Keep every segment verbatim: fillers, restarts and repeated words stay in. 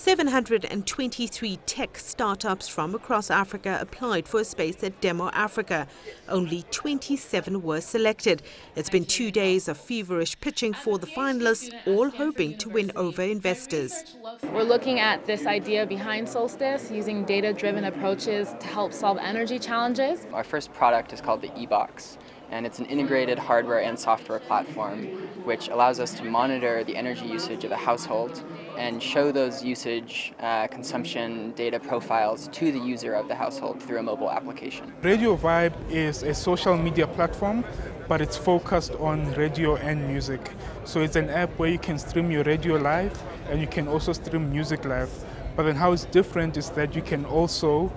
seven hundred twenty-three tech startups from across Africa applied for a space at Demo Africa. Only twenty-seven were selected. It's been two days of feverish pitching for the finalists, all hoping to win over investors. We're looking at this idea behind Solstice, using data-driven approaches to help solve energy challenges. Our first product is called the e-box, and it's an integrated hardware and software platform which allows us to monitor the energy usage of the household and show those usage uh, consumption data profiles to the user of the household through a mobile application. RadioVibe is a social media platform, but it's focused on radio and music. So it's an app where you can stream your radio live and you can also stream music live. But then how it's different is that you can also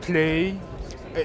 play.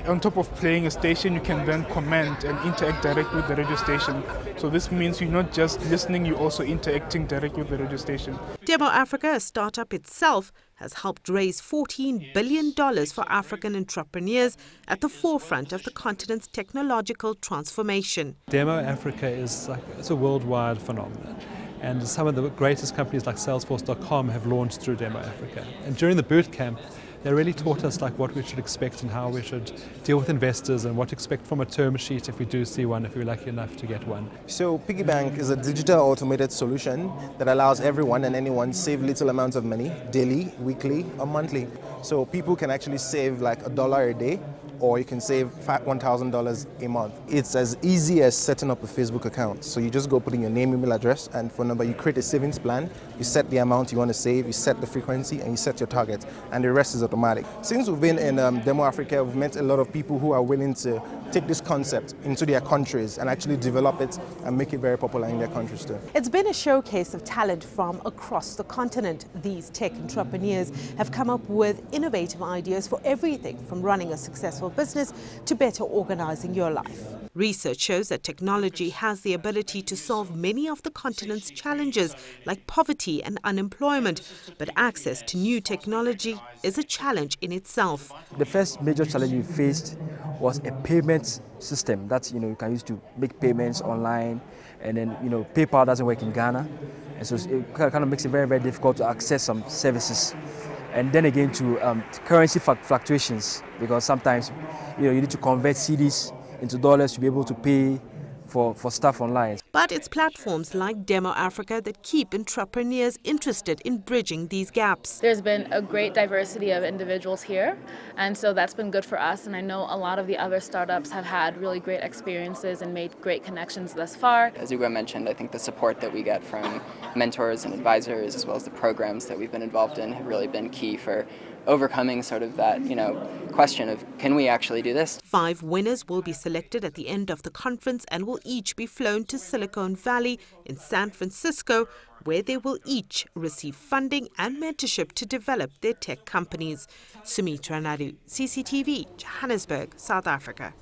On top of playing a station, you can then comment and interact directly with the radio station. So this means you're not just listening, you're also interacting directly with the radio station. Demo Africa, a startup itself, has helped raise fourteen billion dollars for African entrepreneurs at the forefront of the continent's technological transformation. Demo Africa is like, it's a worldwide phenomenon. And some of the greatest companies like Salesforce dot com have launched through Demo Africa. And during the boot camp, they really taught us like what we should expect and how we should deal with investors and what to expect from a term sheet if we do see one, if we're lucky enough to get one. So Piggy Bank is a digital automated solution that allows everyone and anyone to save little amounts of money daily, weekly or monthly. So people can actually save like a dollar a day, or you can save one thousand dollars a month. It's as easy as setting up a Facebook account. So you just go put in your name, email address and phone number, you create a savings plan, you set the amount you want to save, you set the frequency and you set your target, and the rest is automatic. Since we've been in um, Demo Africa, we've met a lot of people who are willing to take this concept into their countries and actually develop it and make it very popular in their countries too. It's been a showcase of talent from across the continent. These tech entrepreneurs have come up with innovative ideas for everything from running a successful business to better organizing your life. Research shows that technology has the ability to solve many of the continent's challenges like poverty and unemployment, but access to new technology is a challenge in itself. The first major challenge we faced was a payment system that you know you can use to make payments online, and then you know PayPal doesn't work in Ghana, and so it kind of makes it very very difficult to access some services. And then again to um, currency fluctuations, because sometimes you know you need to convert C Ds into dollars to be able to pay for, for stuff online. But it's platforms like Demo Africa that keep entrepreneurs interested in bridging these gaps. There's been a great diversity of individuals here, and so that's been good for us, and I know a lot of the other startups have had really great experiences and made great connections thus far. As Ugo mentioned, I think the support that we get from mentors and advisors, as well as the programs that we've been involved in, have really been key for overcoming sort of that, you know, question of can we actually do this? Five winners will be selected at the end of the conference and will each be flown to Silicon Valley in San Francisco, where they will each receive funding and mentorship to develop their tech companies. Sumitra Nydoo, C C T V, Johannesburg, South Africa.